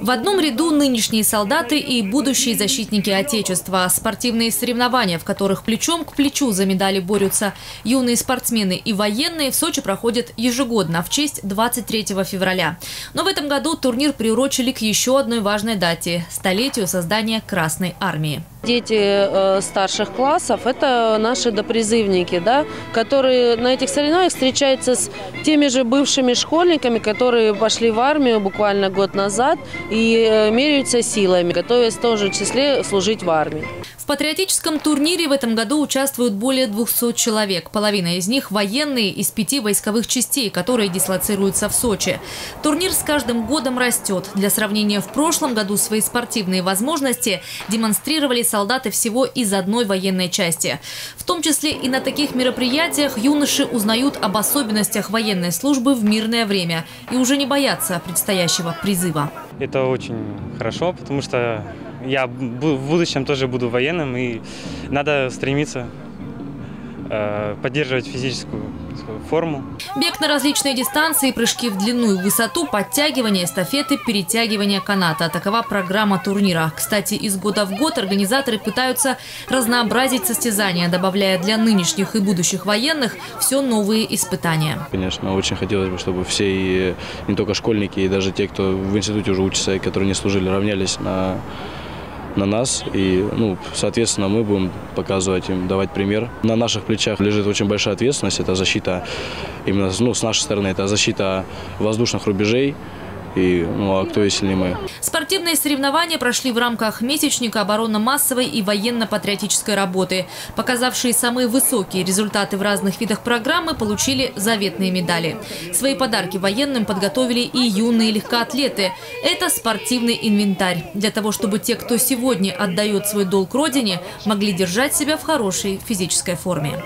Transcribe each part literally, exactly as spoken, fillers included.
В одном ряду нынешние солдаты и будущие защитники Отечества. Спортивные соревнования, в которых плечом к плечу за медали борются юные спортсмены и военные, в Сочи проходят ежегодно в честь двадцать третьего февраля. Но в этом году турнир приурочили к еще одной важной дате – столетию создания Красной Армии. Дети старших классов – это наши допризывники, да, которые на этих соревнованиях встречаются с теми же бывшими школьниками, которые пошли в армию буквально год назад и меряются силами, готовясь в том же числе служить в армии. В патриотическом турнире в этом году участвуют более двухсот человек. Половина из них – военные из пяти войсковых частей, которые дислоцируются в Сочи. Турнир с каждым годом растет. Для сравнения, в прошлом году свои спортивные возможности демонстрировали солдаты всего из одной военной части. В том числе и на таких мероприятиях юноши узнают об особенностях военной службы в мирное время и уже не боятся предстоящего призыва. Это очень хорошо, потому что я в будущем тоже буду военным, и надо стремиться поддерживать физическую форму. Бег на различные дистанции, прыжки в длину и в высоту, подтягивания, эстафеты, перетягивание каната. Такова программа турнира. Кстати, из года в год организаторы пытаются разнообразить состязания, добавляя для нынешних и будущих военных все новые испытания. Конечно, очень хотелось бы, чтобы все, и не только школьники, и даже те, кто в институте уже учатся, и которые не служили, равнялись на, на нас. И, ну, соответственно, мы будем показывать им, давать пример. На наших плечах лежит очень большая ответственность. Это защита, именно ну, с нашей стороны, это защита воздушных рубежей. И, ну, а кто, если не мы? Спортивные соревнования прошли в рамках месячника оборонно-массовой и военно-патриотической работы. Показавшие самые высокие результаты в разных видах программы получили заветные медали. Свои подарки военным подготовили и юные легкоатлеты. Это спортивный инвентарь. Для того, чтобы те, кто сегодня отдает свой долг родине, могли держать себя в хорошей физической форме.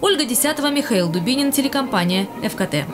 Ольга Десятова, Михаил Дубинин, телекомпания «Эфкате».